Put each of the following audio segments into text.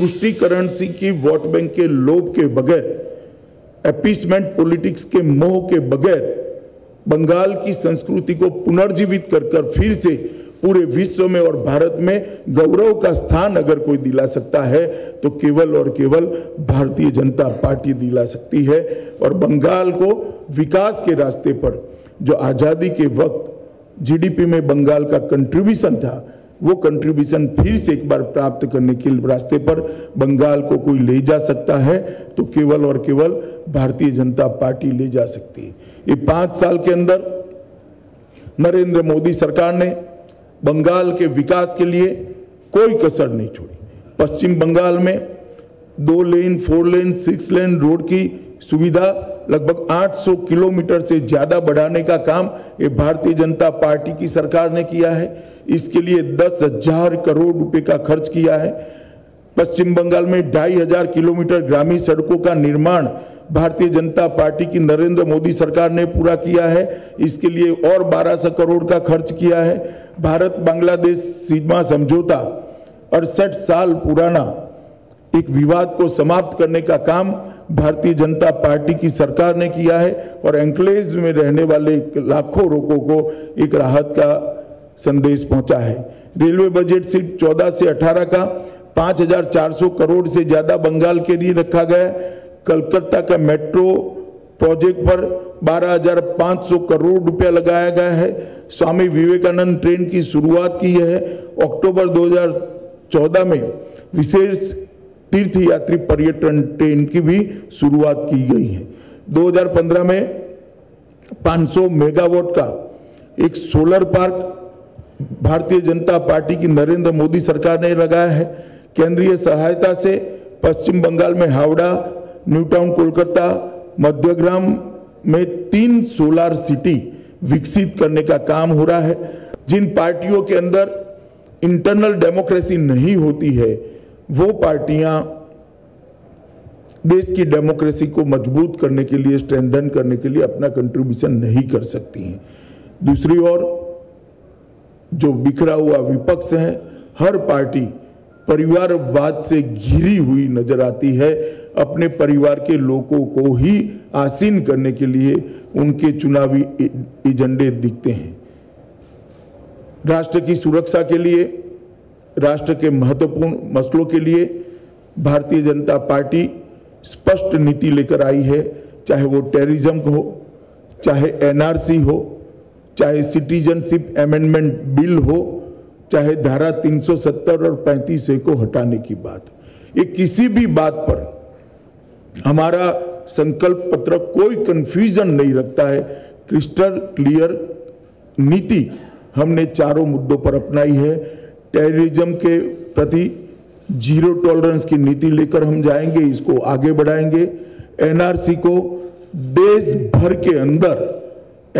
तुष्टीकरण सी की vote bank के लोभ के बगैर, अपीसमेंट पॉलिटिक्स के मोह के बगैर बंगाल की संस्कृति को पुनर्जीवित कर फिर से पूरे विश्व में और भारत में गौरव का स्थान अगर कोई दिला सकता है तो केवल और केवल भारतीय जनता पार्टी दिला सकती है। और बंगाल को विकास के रास्ते पर, जो आज़ादी के वक्त जीडीपी में बंगाल का कंट्रीब्यूशन था, वो कंट्रीब्यूशन फिर से एक बार प्राप्त करने के रास्ते पर बंगाल को कोई ले जा सकता है तो केवल और केवल भारतीय जनता पार्टी ले जा सकती है। ये 5 साल के अंदर नरेंद्र मोदी सरकार ने बंगाल के विकास के लिए कोई कसर नहीं छोड़ी। पश्चिम बंगाल में 2 लेन, 4 लेन, 6 लेन रोड की सुविधा लगभग 800 किलोमीटर से ज़्यादा बढ़ाने का काम ये भारतीय जनता पार्टी की सरकार ने किया है। इसके लिए 10,000 करोड़ रुपए का खर्च किया है। पश्चिम बंगाल में 2,500 किलोमीटर ग्रामीण सड़कों का निर्माण भारतीय जनता पार्टी की नरेंद्र मोदी सरकार ने पूरा किया है। इसके लिए और 1,200 करोड़ का खर्च किया है। भारत बांग्लादेश सीमा समझौता 68 साल पुराना एक विवाद को समाप्त करने का काम भारतीय जनता पार्टी की सरकार ने किया है और एन्क्लेव में रहने वाले लाखों लोगों को एक राहत का संदेश पहुंचा है। रेलवे बजट सिर्फ 14 से 18 का 5,400 करोड़ से ज़्यादा बंगाल के लिए रखा गया है। कलकत्ता का मेट्रो प्रोजेक्ट पर 12,500 करोड़ रुपया लगाया गया है। स्वामी विवेकानंद ट्रेन की शुरुआत की है। अक्टूबर 2014 में विशेष तीर्थ यात्री पर्यटन ट्रेन की भी शुरुआत की गई है। 2015 में 500 मेगावाट का एक solar park Bharatiya Janata party की नरेंद्र मोदी सरकार ने लगाया है। केंद्रीय सहायता से पश्चिम बंगाल में हावड़ा, न्यू टाउन कोलकाता, मध्यग्राम में 3 सोलर सिटी विकसित करने का काम हो रहा है। जिन पार्टियों के अंदर इंटरनल डेमोक्रेसी नहीं होती है वो पार्टियां देश की डेमोक्रेसी को मजबूत करने के लिए, स्ट्रेंथन करने के लिए अपना कंट्रीब्यूशन नहीं कर सकती हैं। दूसरी ओर जो बिखरा हुआ विपक्ष है, हर पार्टी परिवारवाद से घिरी हुई नजर आती है। अपने परिवार के लोगों को ही आसीन करने के लिए उनके चुनावी एजेंडे दिखते हैं। राष्ट्र की सुरक्षा के लिए, राष्ट्र के महत्वपूर्ण मसलों के लिए भारतीय जनता पार्टी स्पष्ट नीति लेकर आई है। चाहे वो टेररिज्म हो, चाहे एनआरसी हो, चाहे सिटीजनशिप अमेंडमेंट बिल हो, चाहे धारा 370 और 35A को हटाने की बात, ये किसी भी बात पर हमारा संकल्प पत्र कोई कंफ्यूजन नहीं रखता है। क्रिस्टल क्लियर नीति हमने चारों मुद्दों पर अपनाई है। टेररिज्म के प्रति जीरो टॉलरेंस की नीति लेकर हम जाएंगे, इसको आगे बढ़ाएंगे। एनआरसी को देश भर के अंदर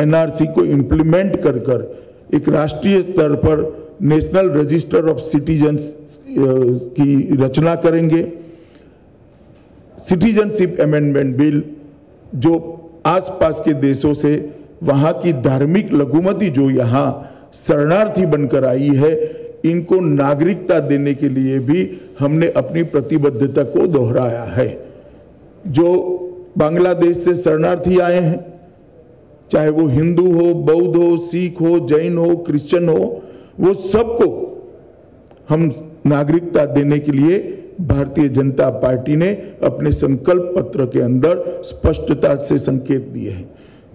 एनआरसी को इम्प्लीमेंट कर कर एक राष्ट्रीय स्तर पर नेशनल रजिस्टर ऑफ सिटीजन्स की रचना करेंगे। सिटीजनशिप अमेंडमेंट बिल जो आसपास के देशों से, वहाँ की धार्मिक लघुमती जो यहाँ शरणार्थी बनकर आई है, इनको नागरिकता देने के लिए भी हमने अपनी प्रतिबद्धता को दोहराया है। जो बांग्लादेश से शरणार्थी आए हैं, चाहे वो हिंदू हो, बौद्ध हो, सिख हो, जैन हो, क्रिश्चियन हो, वो सबको हम नागरिकता देने के लिए भारतीय जनता पार्टी ने अपने संकल्प पत्र के अंदर स्पष्टता से संकेत दिए हैं।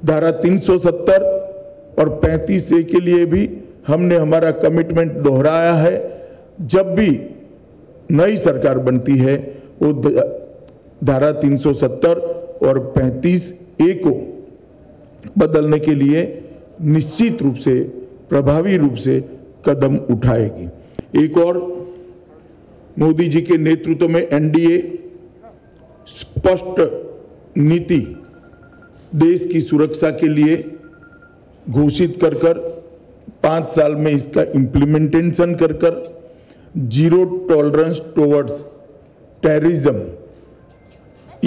धारा 370 और 35A के लिए भी हमने हमारा कमिटमेंट दोहराया है। जब भी नई सरकार बनती है वो धारा 370 और 35A को बदलने के लिए निश्चित रूप से, प्रभावी रूप से कदम उठाएगी। एक और मोदी जी के नेतृत्व में एनडीए स्पष्ट नीति देश की सुरक्षा के लिए घोषित कर कर 5 साल में इसका इम्प्लीमेंटेशन कर कर जीरो टॉलरेंस टुवर्ड्स टेररिज्म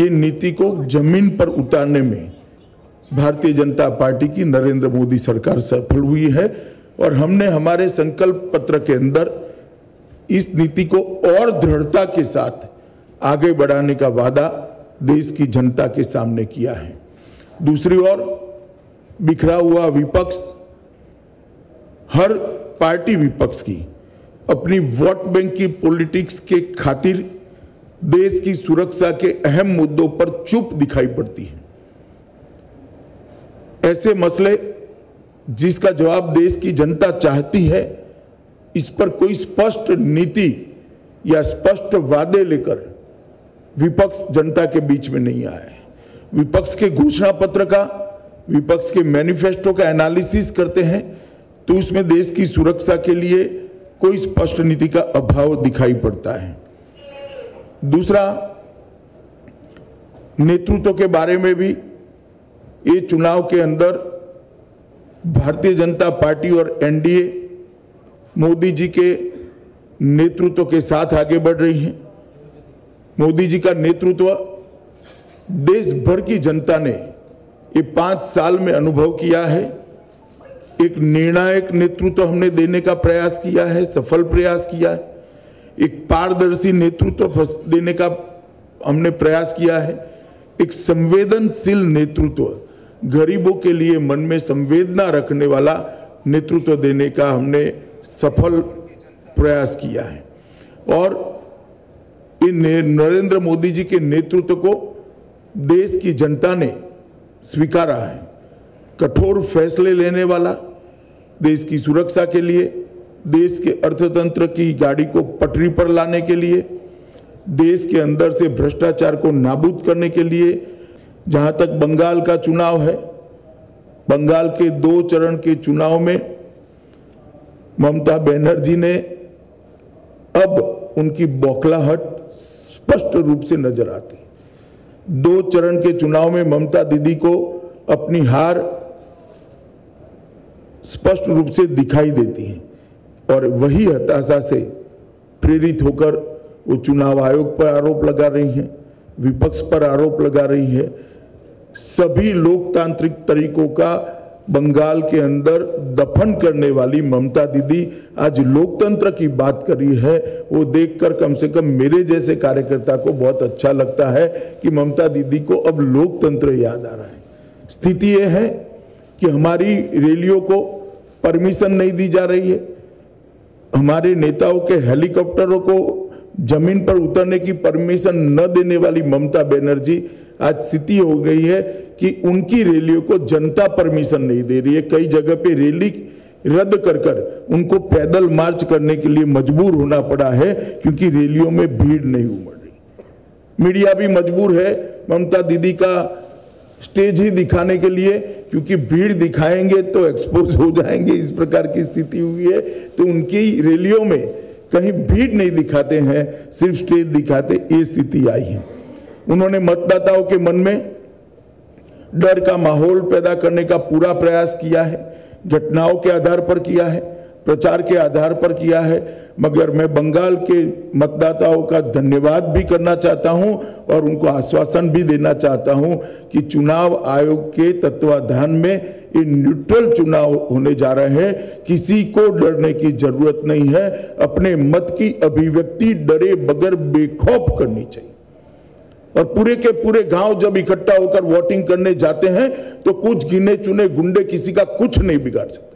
ये नीति को जमीन पर उतारने में भारतीय जनता पार्टी की नरेंद्र मोदी सरकार सफल हुई है। और हमने हमारे संकल्प पत्र के अंदर इस नीति को और दृढ़ता के साथ आगे बढ़ाने का वादा देश की जनता के सामने किया है। दूसरी ओर बिखरा हुआ विपक्ष, हर पार्टी विपक्ष की अपनी वोट बैंक की पॉलिटिक्स के खातिर देश की सुरक्षा के अहम मुद्दों पर चुप दिखाई पड़ती है। ऐसे मसले जिसका जवाब देश की जनता चाहती है, इस पर कोई स्पष्ट नीति या स्पष्ट वादे लेकर विपक्ष जनता के बीच में नहीं आया है। विपक्ष के घोषणा पत्र का, विपक्ष के मैनिफेस्टो का एनालिसिस करते हैं तो उसमें देश की सुरक्षा के लिए कोई स्पष्ट नीति का अभाव दिखाई पड़ता है। दूसरा, नेतृत्व के बारे में भी ये चुनाव के अंदर भारतीय जनता पार्टी और एनडीए मोदी जी के नेतृत्व के साथ आगे बढ़ रही है। मोदी जी का नेतृत्व देश भर की जनता ने ये 5 साल में अनुभव किया है। एक निर्णायक नेतृत्व हमने देने का प्रयास किया है, सफल प्रयास किया है। एक पारदर्शी नेतृत्व देने का हमने प्रयास किया है। एक संवेदनशील नेतृत्व, गरीबों के लिए मन में संवेदना रखने वाला नेतृत्व देने का हमने सफल प्रयास किया है। और इन नरेंद्र मोदी जी के नेतृत्व को देश की जनता ने स्वीकारा है। कठोर फैसले लेने वाला, देश की सुरक्षा के लिए, देश के अर्थतंत्र की गाड़ी को पटरी पर लाने के लिए, देश के अंदर से भ्रष्टाचार को नाबूद करने के लिए। जहां तक बंगाल का चुनाव है, बंगाल के 2 चरण के चुनाव में ममता बनर्जी ने अब उनकी बौखलाहट स्पष्ट रूप से नजर आती। 2 चरण के चुनाव में ममता दीदी को अपनी हार स्पष्ट रूप से दिखाई देती है और वही हताशा से प्रेरित होकर वो चुनाव आयोग पर आरोप लगा रही है, विपक्ष पर आरोप लगा रही है। सभी लोकतांत्रिक तरीकों का बंगाल के अंदर दफन करने वाली ममता दीदी आज लोकतंत्र की बात कर रही है। वो देखकर कम से कम मेरे जैसे कार्यकर्ता को बहुत अच्छा लगता है कि ममता दीदी को अब लोकतंत्र याद आ रहा है। स्थिति ये है कि हमारी रैलियों को परमिशन नहीं दी जा रही है, हमारे नेताओं के हेलीकॉप्टरों को जमीन पर उतरने की परमिशन न देने वाली ममता बनर्जी, आज स्थिति हो गई है कि उनकी रैलियों को जनता परमिशन नहीं दे रही है। कई जगह पे रैली रद्द कर उनको पैदल मार्च करने के लिए मजबूर होना पड़ा है क्योंकि रैलियों में भीड़ नहीं उमड़ रही। मीडिया भी मजबूर है ममता दीदी का स्टेज ही दिखाने के लिए क्योंकि भीड़ दिखाएंगे तो एक्सपोज हो जाएंगे, इस प्रकार की स्थिति हुई है। तो उनकी रैलियों में कहीं भीड़ नहीं दिखाते हैं, सिर्फ स्टेज दिखाते, ये स्थिति आई है। उन्होंने मतदाताओं के मन में डर का माहौल पैदा करने का पूरा प्रयास किया है, घटनाओं के आधार पर किया है, प्रचार के आधार पर किया है। मगर मैं बंगाल के मतदाताओं का धन्यवाद भी करना चाहता हूं और उनको आश्वासन भी देना चाहता हूं कि चुनाव आयोग के तत्वाधान में ये न्यूट्रल चुनाव होने जा रहे हैं। किसी को डरने की जरूरत नहीं है, अपने मत की अभिव्यक्ति डरे बगैर बेखौफ करनी चाहिए। और पूरे के पूरे गांव जब इकट्ठा होकर वोटिंग करने जाते हैं तो कुछ गिने चुने गुंडे किसी का कुछ नहीं बिगाड़ सकते।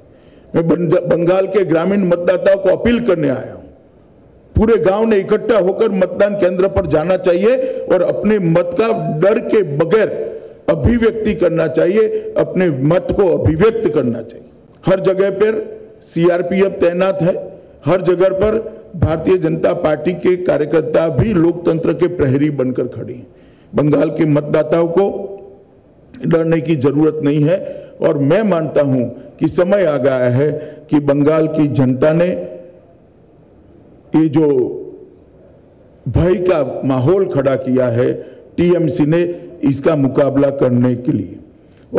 मैं बंगाल के ग्रामीण मतदाताओं को अपील करने आया हूं, पूरे गांव ने इकट्ठा होकर मतदान केंद्र पर जाना चाहिए और अपने मत का डर के बगैर अभिव्यक्ति करना चाहिए, अपने मत को अभिव्यक्त करना चाहिए। हर जगह पर सीआरपीएफ तैनात है, हर जगह पर भारतीय जनता पार्टी के कार्यकर्ता भी लोकतंत्र के प्रहरी बनकर खड़े हैं। बंगाल के मतदाताओं को डरने की जरूरत नहीं है और मैं मानता हूं कि समय आ गया है कि बंगाल की जनता ने ये जो भय का माहौल खड़ा किया है टीएमसी ने, इसका मुकाबला करने के लिए।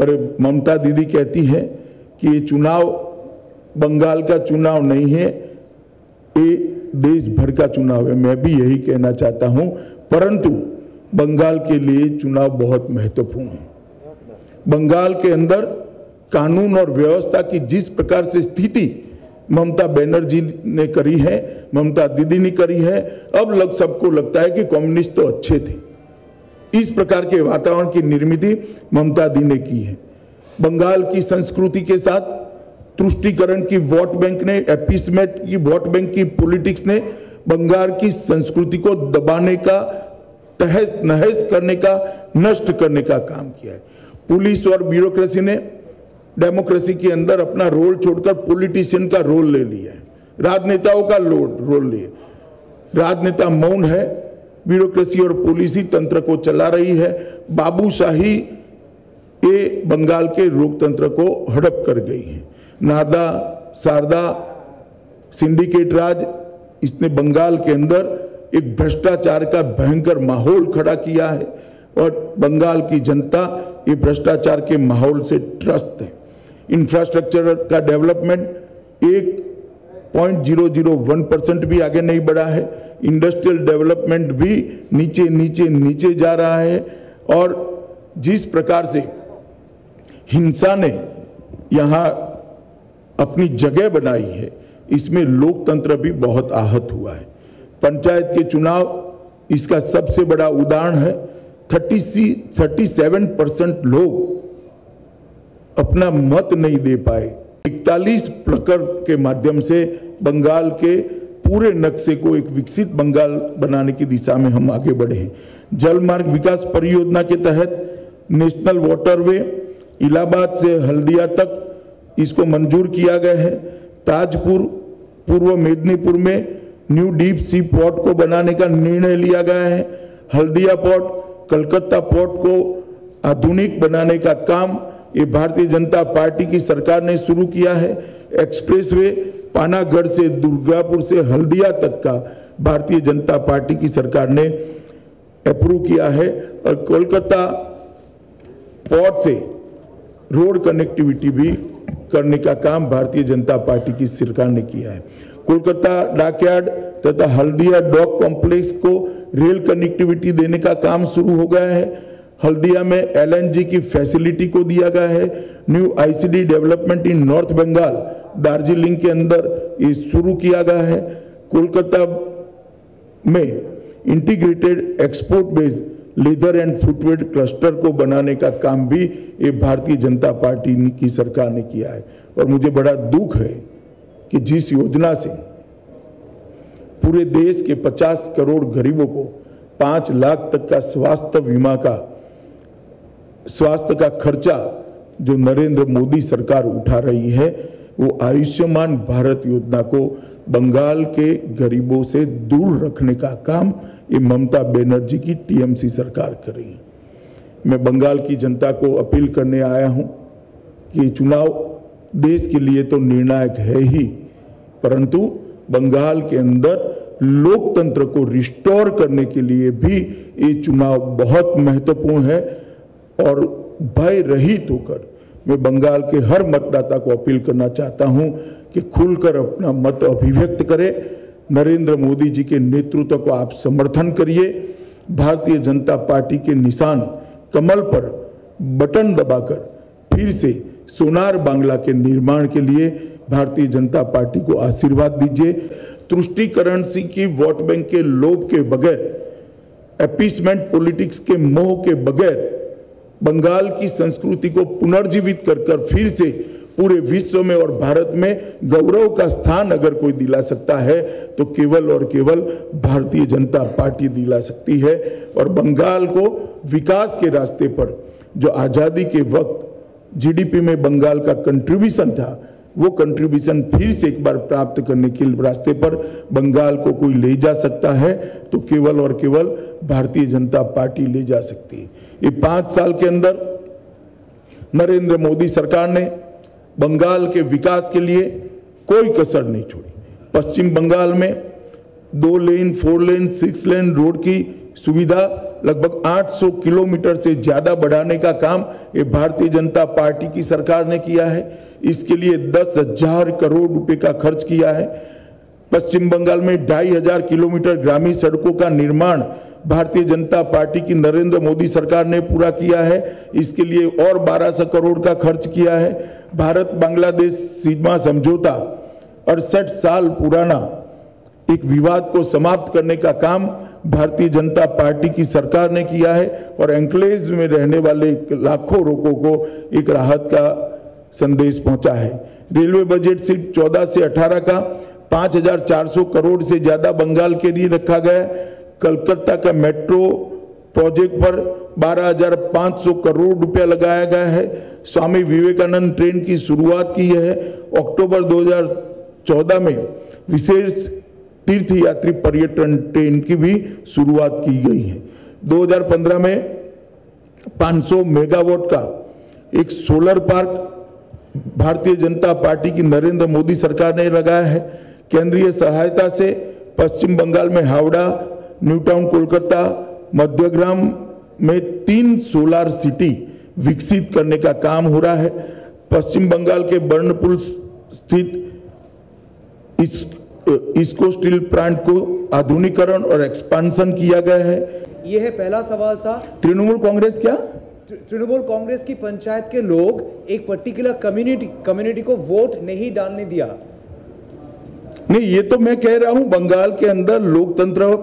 और ममता दीदी कहती है कि ये चुनाव बंगाल का चुनाव नहीं है, ये देश भर का चुनाव है। मैं भी यही कहना चाहता हूं, परंतु बंगाल के लिए चुनाव बहुत महत्वपूर्ण है। बंगाल के अंदर कानून और व्यवस्था की जिस प्रकार से स्थिति ममता बनर्जी ने करी है, ममता दीदी ने करी है। अब लग सबको लगता है कि कम्युनिस्ट तो अच्छे थे। इस प्रकार के वातावरण की निर्मिति ममता दी ने की है। बंगाल की संस्कृति के साथ तुष्टिकरण की वोट बैंक ने, एपीसमेट की वोट बैंक की पॉलिटिक्स ने बंगाल की संस्कृति को दबाने का, तहस नहस करने का, नष्ट करने का काम किया है। पुलिस और ब्यूरोक्रेसी ने डेमोक्रेसी के अंदर अपना रोल छोड़कर पॉलिटिशियन का रोल ले लिया है, राजनेताओं का रोल लिए। राजनेता मौन है, ब्यूरोक्रेसी और पुलिस ही तंत्र को चला रही है। बाबूशाही ये बंगाल के लोकतंत्र को हड़प कर गई है। नारदा, शारदा, सिंडिकेट राज, इसने बंगाल के अंदर एक भ्रष्टाचार का भयंकर माहौल खड़ा किया है और बंगाल की जनता ये भ्रष्टाचार के माहौल से त्रस्त है। इंफ्रास्ट्रक्चर का डेवलपमेंट 1.001% भी आगे नहीं बढ़ा है। इंडस्ट्रियल डेवलपमेंट भी नीचे नीचे नीचे जा रहा है। और जिस प्रकार से हिंसा ने यहाँ अपनी जगह बनाई है, इसमें लोकतंत्र भी बहुत आहत हुआ है। पंचायत के चुनाव इसका सबसे बड़ा उदाहरण है। 37% लोग अपना मत नहीं दे पाए। 41 प्रकल्प के माध्यम से बंगाल के पूरे नक्शे को एक विकसित बंगाल बनाने की दिशा में हम आगे बढ़े हैं। जलमार्ग विकास परियोजना के तहत नेशनल वाटरवे इलाहाबाद से हल्दिया तक इसको मंजूर किया गया है। ताजपुर, पूर्व मेदिनीपुर में न्यू डीप सी पोर्ट को बनाने का निर्णय लिया गया है। हल्दिया पोर्ट, कलकत्ता पोर्ट को आधुनिक बनाने का काम ये भारतीय जनता पार्टी की सरकार ने शुरू किया है। एक्सप्रेसवे पानागढ़ से दुर्गापुर से हल्दिया तक का भारतीय जनता पार्टी की सरकार ने अप्रूव किया है। और कोलकाता पोर्ट से रोड कनेक्टिविटी भी करने का काम भारतीय जनता पार्टी की सरकार ने किया है। कोलकाता डाकयार्ड तथा हल्दिया डॉक कॉम्प्लेक्स को रेल कनेक्टिविटी देने का काम शुरू हो गया है। हल्दिया में LNG की फैसिलिटी को दिया गया है। New ICD development in north Bengal, Darjeeling के अंदर ये शुरू किया गया है। कोलकाता में integrated export based leather and footwear cluster को बनाने का काम भी ये भारतीय जनता पार्टी की सरकार ने किया है। और मुझे बड़ा दुख है कि जिस योजना से पूरे देश के 50 करोड़ गरीबों को 5 लाख तक का स्वास्थ्य बीमा का, स्वास्थ्य का खर्चा जो नरेंद्र मोदी सरकार उठा रही है, वो आयुष्मान भारत योजना को बंगाल के गरीबों से दूर रखने का काम ये ममता बनर्जी की TMC सरकार कर रही है। मैं बंगाल की जनता को अपील करने आया हूँ कि चुनाव देश के लिए तो निर्णायक है ही, परंतु बंगाल के अंदर लोकतंत्र को रिस्टोर करने के लिए भी ये चुनाव बहुत महत्वपूर्ण है। और भय रहित होकर मैं बंगाल के हर मतदाता को अपील करना चाहता हूं कि खुलकर अपना मत अभिव्यक्त करें। नरेंद्र मोदी जी के नेतृत्व को आप समर्थन करिए। भारतीय जनता पार्टी के निशान कमल पर बटन दबाकर फिर से सोनार बांग्ला के निर्माण के लिए भारतीय जनता पार्टी को आशीर्वाद दीजिए। तुष्टिकरण की वोट बैंक के लोभ के बगैर, एपीसमेंट पॉलिटिक्स के मोह के बगैर बंगाल की संस्कृति को पुनर्जीवित कर फिर से पूरे विश्व में और भारत में गौरव का स्थान अगर कोई दिला सकता है तो केवल और केवल भारतीय जनता पार्टी दिला सकती है। और बंगाल को विकास के रास्ते पर जो आज़ादी के वक्त GDP में बंगाल का कंट्रीब्यूशन था, वो कंट्रीब्यूशन फिर से एक बार प्राप्त करने के रास्ते पर बंगाल को कोई ले जा सकता है तो केवल और केवल भारतीय जनता पार्टी ले जा सकती है। ये 5 साल के अंदर नरेंद्र मोदी सरकार ने बंगाल के विकास के लिए कोई कसर नहीं छोड़ी। पश्चिम बंगाल में 2 लेन 4 लेन 6 लेन रोड की सुविधा लगभग 800 किलोमीटर से ज़्यादा बढ़ाने का काम ये भारतीय जनता पार्टी की सरकार ने किया है। इसके लिए 10,000 करोड़ रुपए का खर्च किया है। पश्चिम बंगाल में 2,500 किलोमीटर ग्रामीण सड़कों का निर्माण भारतीय जनता पार्टी की नरेंद्र मोदी सरकार ने पूरा किया है। इसके लिए और 1,200 करोड़ का खर्च किया है। भारत बांग्लादेश सीमा समझौता 68 साल पुराना एक विवाद को समाप्त करने का काम भारतीय जनता पार्टी की सरकार ने किया है और एन्क्लेव में रहने वाले लाखों लोगों को एक राहत का संदेश पहुंचा है। रेलवे बजट सिर्फ 14 से 18 का 5,400 करोड़ से ज़्यादा बंगाल के लिए रखा गया। कलकत्ता का मेट्रो प्रोजेक्ट पर 12,500 करोड़ रुपया लगाया गया है। स्वामी विवेकानंद ट्रेन की शुरुआत की है। अक्टूबर 2014 में विशेष तीर्थ यात्री पर्यटन ट्रेन की भी शुरुआत की गई है। 2015 में 500 मेगावाट का एक solar park Bharatiya Janata party की नरेंद्र मोदी सरकार ने लगाया है। केंद्रीय सहायता से पश्चिम बंगाल में हावड़ा, न्यू टाउन कोलकाता, मध्यग्राम में 3 सोलर सिटी विकसित करने का काम हो रहा है। पश्चिम बंगाल के बर्नपुर स्थित इसको स्टील प्लांट को आधुनिकीकरण और एक्सपांशन किया गया है। यह है पहला सवाल साहब। तृणमूल कांग्रेस की पंचायत के लोग एक पर्टिकुलर कम्युनिटी को वोट नहीं डालने दिया। नहीं, ये तो मैं कह रहा हूं बंगाल के अंदर लोकतंत्र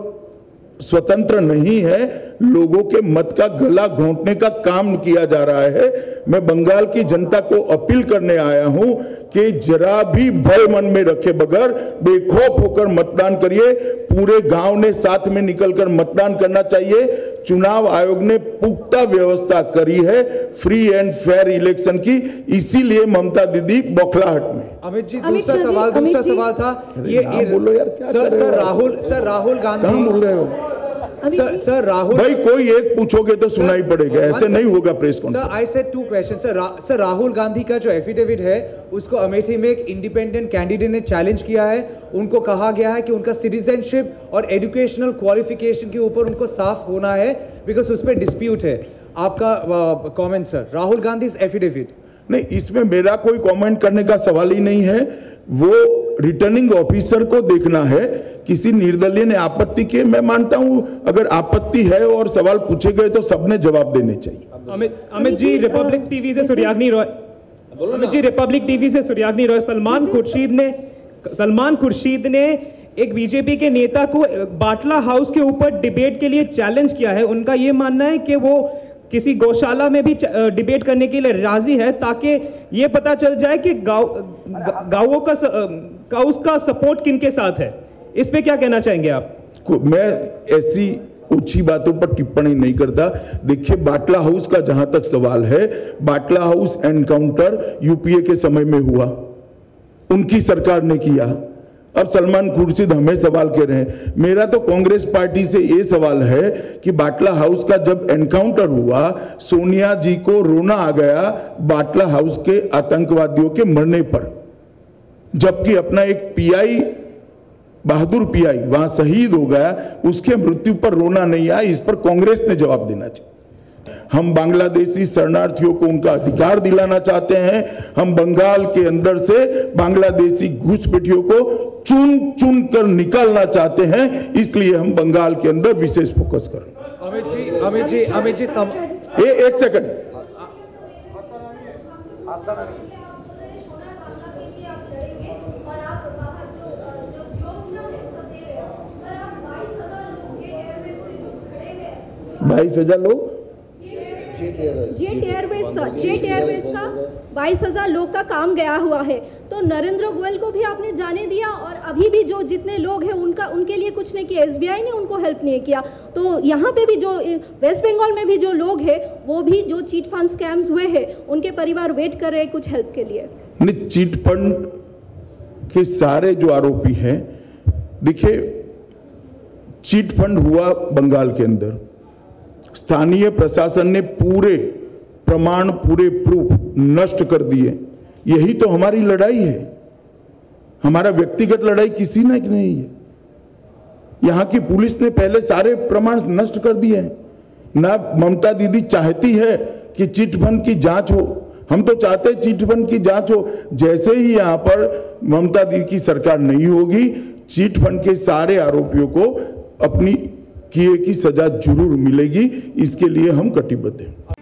स्वतंत्र नहीं है, लोगों के मत का गला घोंटने का काम किया जा रहा है। मैं बंगाल की जनता को अपील करने आया हूं कि जरा भी भय मन में रखे बगैर बेखौफ होकर मतदान करिए। पूरे गांव ने साथ में निकलकर मतदान करना चाहिए। चुनाव आयोग ने पुख्ता व्यवस्था करी है फ्री एंड फेयर इलेक्शन की, इसीलिए ममता दीदी बौखलाहट में। अमित जी, दूसरा सवाल था ये बोलो यार क्या सर राहुल गांधी भाई कोई एक पूछोगे तो सुना ही पड़ेगा, ऐसे नहीं होगा press conference. Sir I said 2 question sir Rahul Gandhi का जो एफिडेविट है उसको अमेठी में एक इंडिपेंडेंट कैंडिडेट ने चैलेंज किया है। उनको कहा गया है कि उनका सिटीजनशिप और एजुकेशनल क्वालिफिकेशन के ऊपर उनको साफ होना है बिकॉज उस पर डिस्प्यूट है। आपका comment sir, Rahul Gandhi affidavit? नहीं, इसमें मेरा कोई कमेंट करने का सवाल ही नहीं है। वो रिटर्निंग ऑफिसर को देखना है। किसी निर्दलीय ने आपत्ति की, मैं मानता हूं अगर आपत्ति है और सवाल पूछे गए तो सबने जवाब देने चाहिए। अमित जी रिपब्लिक टीवी से सुर्याग्नि रॉय सलमान खुर्शीद ने एक बीजेपी के नेता को बाटला हाउस के ऊपर डिबेट के लिए चैलेंज किया है। उनका ये मानना है कि वो किसी गौशाला में भी डिबेट करने के लिए राजी है ताकि ये पता चल जाए कि गाँवों का उसका सपोर्ट किनके साथ है। इस पे क्या कहना चाहेंगे आप? मैं ऐसी ऊंची बातों पर टिप्पणी नहीं करता। देखिए, बाटला हाउस का जहां तक सवाल है, बाटला हाउस एनकाउंटर यूपीए के समय में हुआ, उनकी सरकार ने किया। अब सलमान खुर्शीद हमें सवाल कह रहे हैं। मेरा तो कांग्रेस पार्टी से ये सवाल है कि बाटला हाउस का जब एनकाउंटर हुआ, सोनिया जी को रोना आ गया बाटला हाउस के आतंकवादियों के मरने पर, जबकि अपना एक पीआई, बहादुर पीआई वहां शहीद हो गया, उसके मृत्यु पर रोना नहीं आया। इस पर कांग्रेस ने जवाब देना चाहिए। हम बांग्लादेशी शरणार्थियों को उनका अधिकार दिलाना चाहते हैं। हम बंगाल के अंदर से बांग्लादेशी घुसपैठियों को चुन चुन कर निकालना चाहते हैं, इसलिए हम बंगाल के अंदर विशेष फोकस कर रहे हैं। अमित जी एक सेकंड, जेट एयरवेज का 22,000 लोग का काम गया हुआ है, तो नरेंद्र गोयल को भी आपने जाने दिया और अभी भी जो जितने लोग हैं उनका उनके लिए कुछ नहीं किया। एसबीआई ने उनको हेल्प नहीं किया। तो यहाँ पे भी जो वेस्ट बंगाल में भी जो लोग हैं, वो भी जो चीट फंड स्कैम्स हुए हैं उनके परिवार वेट कर रहे हैं कुछ हेल्प के लिए। नहीं, चीट फंड के सारे जो आरोपी हैं, देखिए चीट फंड हुआ बंगाल के अंदर, स्थानीय प्रशासन ने पूरे प्रमाण पूरे प्रूफ नष्ट कर दिए। यही तो हमारी लड़ाई है, हमारा व्यक्तिगत लड़ाई किसी ना नहीं है। यहाँ की पुलिस ने पहले सारे प्रमाण नष्ट कर दिए हैं। ना ममता दीदी चाहती है कि चिटफंड की जांच हो, हम तो चाहते हैं चिटफंड की जांच हो। जैसे ही यहाँ पर ममता दीदी की सरकार नहीं होगी, चिटफंड के सारे आरोपियों को अपनी किए की सजा जरूर मिलेगी। इसके लिए हम कटिबद्ध हैं।